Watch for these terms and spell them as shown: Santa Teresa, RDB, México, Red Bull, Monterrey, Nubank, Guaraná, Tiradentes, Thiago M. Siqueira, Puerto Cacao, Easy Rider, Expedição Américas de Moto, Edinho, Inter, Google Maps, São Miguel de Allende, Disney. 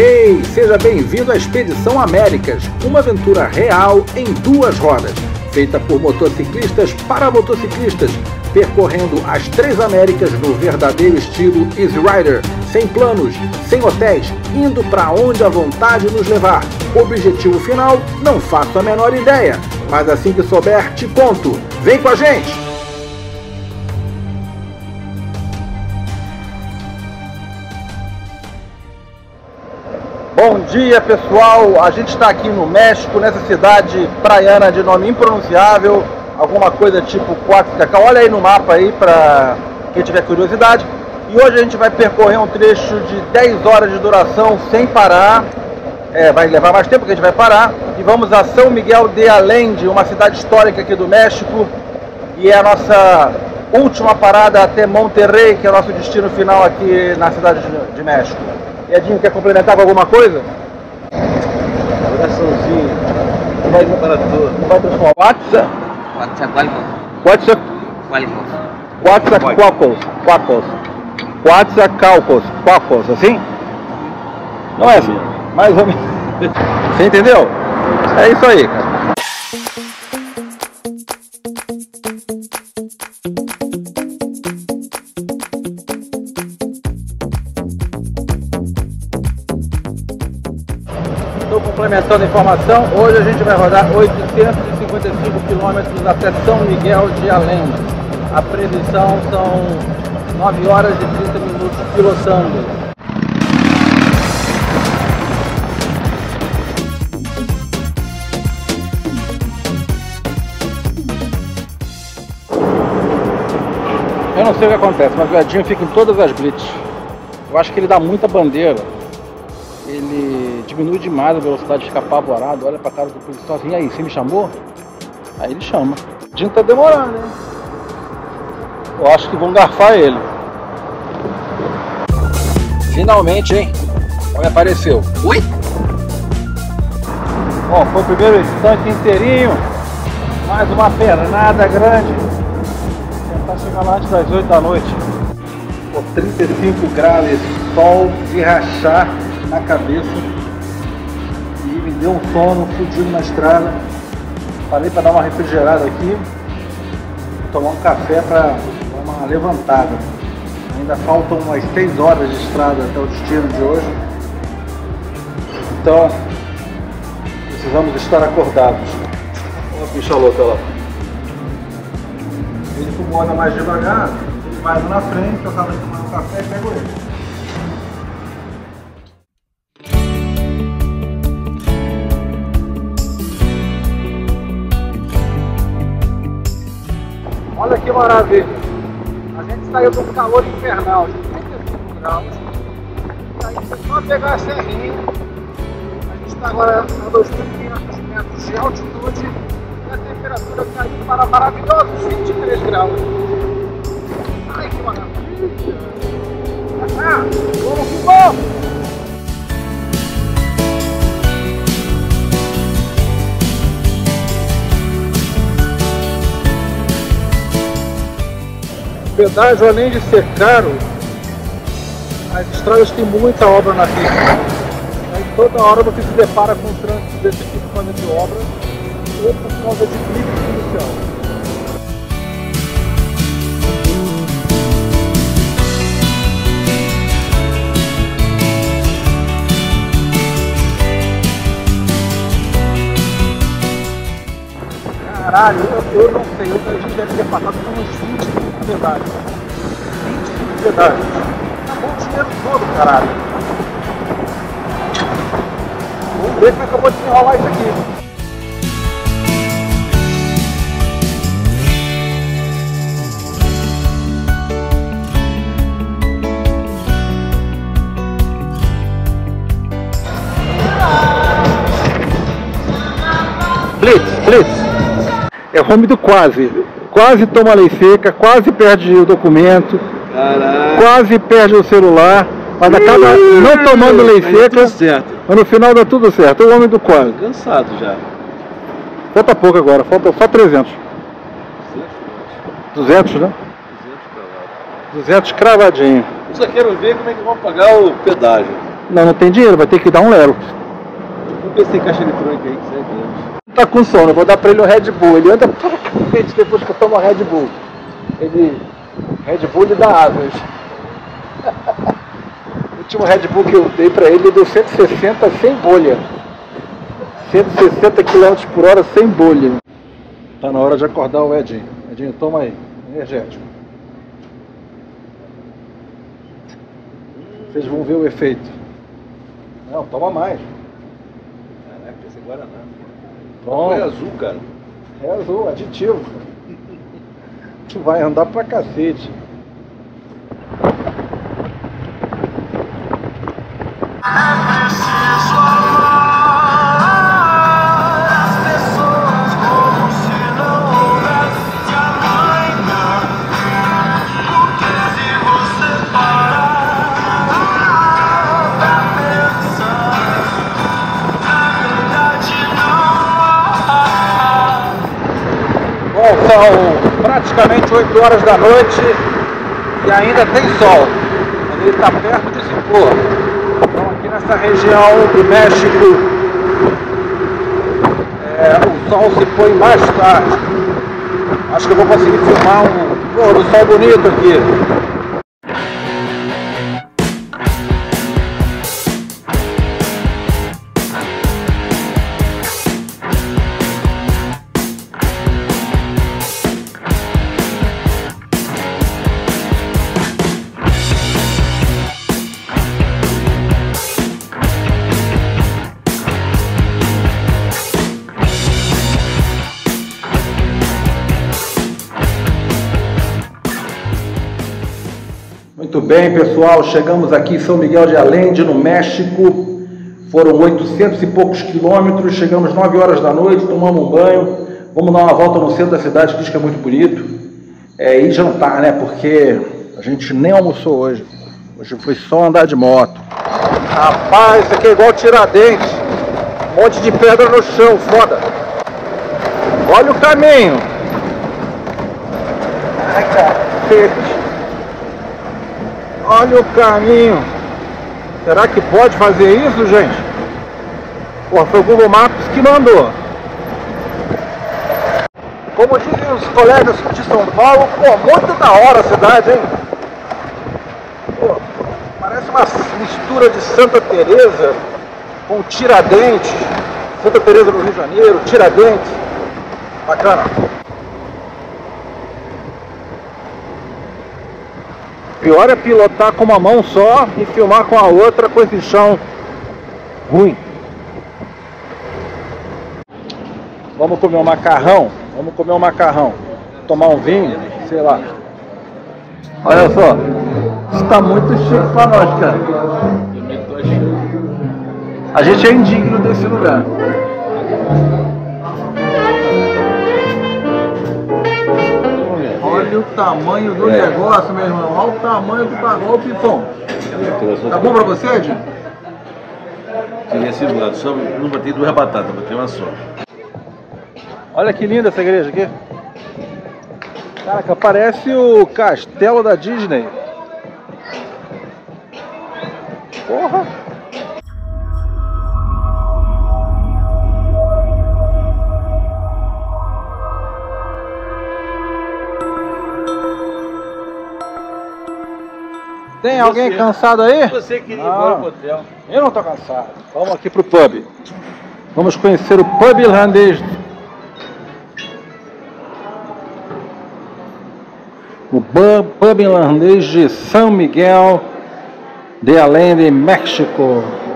Hey, seja bem-vindo à Expedição Américas, uma aventura real em duas rodas, feita por motociclistas para motociclistas, percorrendo as três Américas no verdadeiro estilo Easy Rider, sem planos, sem hotéis, indo para onde a vontade nos levar. Objetivo final, não faço a menor ideia, mas assim que souber, te conto. Vem com a gente! Bom dia, pessoal, a gente está aqui no México, nessa cidade praiana de nome impronunciável, alguma coisa tipo Puerto Cacao. Olha aí no mapa aí para quem tiver curiosidade. E hoje a gente vai percorrer um trecho de 10 horas de duração sem parar, vai levar mais tempo que a gente vai parar, e vamos a São Miguel de Allende, uma cidade histórica aqui do México, e é a nossa última parada até Monterrey, que é o nosso destino final aqui na cidade de México. Edinho, quer complementar com alguma coisa? Coraçãozinho. Não vai comparar tudo. Não vai transformar. Quatsa Qualcos. Assim? Não é assim. Mais ou menos. Você entendeu? É isso aí, cara. Complementando a informação, hoje a gente vai rodar 855 quilômetros até São Miguel de Allende. A previsão são 9 horas e 30 minutos pilotando. Eu não sei o que acontece, mas o Edinho fica em todas as blitz. Eu acho que ele dá muita bandeira. Ele diminui demais a velocidade, fica apavorado, olha pra cara do policial assim, e aí, você me chamou? Aí ele chama. O Dinho tá demorando, né? Eu acho que vão garfar ele. Finalmente, hein? Olha, apareceu. Ui! Ó, foi o primeiro instante inteirinho. Mais uma pernada grande. Tentar chegar lá antes das 8 da noite. Pô, 35 graus, sol de rachar na cabeça, e me deu um sono fudido na estrada. Falei para dar uma refrigerada aqui, tomar um café para dar uma levantada. Ainda faltam umas 6 horas de estrada até o destino de hoje, então precisamos estar acordados. Olha o bicho louco lá. Ele como anda mais devagar, ele vai na frente, eu tava tomando um café e pego ele. Olha que maravilha! A gente saiu de um calor infernal de 35 graus, e aí foi só pegar a serrinha. A gente está agora a 2.500 metros de altitude e a temperatura caiu para maravilhosos 23 graus. Ai, que maravilha! Ah, vamos que vamos! Na verdade, além de ser caro, as estradas têm muita obra na pista. Aí toda hora você se depara com um trânsito desse tipo quando é de obra, ou por causa de blitz policial. Caralho, eu não sei, a gente deve ter passado por uns 20 pedágio. 25 pedágios. Acabou o dinheiro todo, caralho. Vamos ver como acabou de enrolar isso aqui. Blitz. É o nome do quase. Quase toma a lei seca, quase perde o documento, caraca, quase perde o celular, mas acaba não tomando lei seca, é, mas no final dá tudo certo, é o homem do quase. Cansado já. Falta pouco agora, falta só 300. 200, né? 200 cravadinho. Eu só quero ver como é que vão pagar o pedágio. Não, não tem dinheiro, vai ter que dar um lero. Vou ver esse caixa eletrônico aí, que você é. Tá com sono, eu vou dar pra ele o Red Bull. Ele anda pra cacete depois que eu tomo a Red Bull. Ele... Red Bull lhe dá águas. O último Red Bull que eu dei pra ele, ele deu 160 sem bolha. 160 km por hora sem bolha. Tá na hora de acordar o Edinho. Edinho, toma aí. Energético. Vocês vão ver o efeito. Não, toma mais. Caraca, esse é Guaraná. Toma. É azul, cara. É azul, aditivo. Tu vai andar pra cacete. São praticamente 8 horas da noite e ainda tem sol. Ele está perto de se pôr. Então aqui nessa região do México, o sol se põe mais tarde. Acho que eu vou conseguir filmar um pôr do sol bonito aqui. Muito bem, pessoal, chegamos aqui em São Miguel de Allende, no México. Foram 800 e poucos quilômetros, chegamos 9 horas da noite, tomamos um banho, vamos dar uma volta no centro da cidade, que diz que é muito bonito, e jantar, né, porque a gente nem almoçou hoje. Hoje foi só andar de moto. Rapaz, isso aqui é igual Tiradentes, um monte de pedra no chão, foda. Olha o caminho. Ai, cara. Olha o caminho. Será que pode fazer isso, gente? Pô, foi o Google Maps que mandou. Como dizem os colegas de São Paulo, pô, muito da hora a cidade, hein? Pô, parece uma mistura de Santa Teresa com Tiradentes. Santa Teresa do Rio de Janeiro, Tiradentes. Bacana. Pior é pilotar com uma mão só e filmar com a outra com esse chão ruim. Vamos comer um macarrão? Vamos comer um macarrão. Tomar um vinho? Sei lá. Olha só. Está muito chique pra nós, cara. A gente é indigno desse lugar. Olha o tamanho do negócio, meu irmão. Olha o tamanho que pagou o Pifão. Tá bom pra você, Edinho? Teria sido do lado, só não botei duas batatas, botei uma só. Olha que linda essa igreja aqui. Caraca, parece o castelo da Disney. Porra! Tem alguém cansado aí? Você queria ir embora pro hotel. Eu não tô cansado. Vamos aqui pro pub. Vamos conhecer o pub irlandês. O pub irlandês de São Miguel de Allende, México.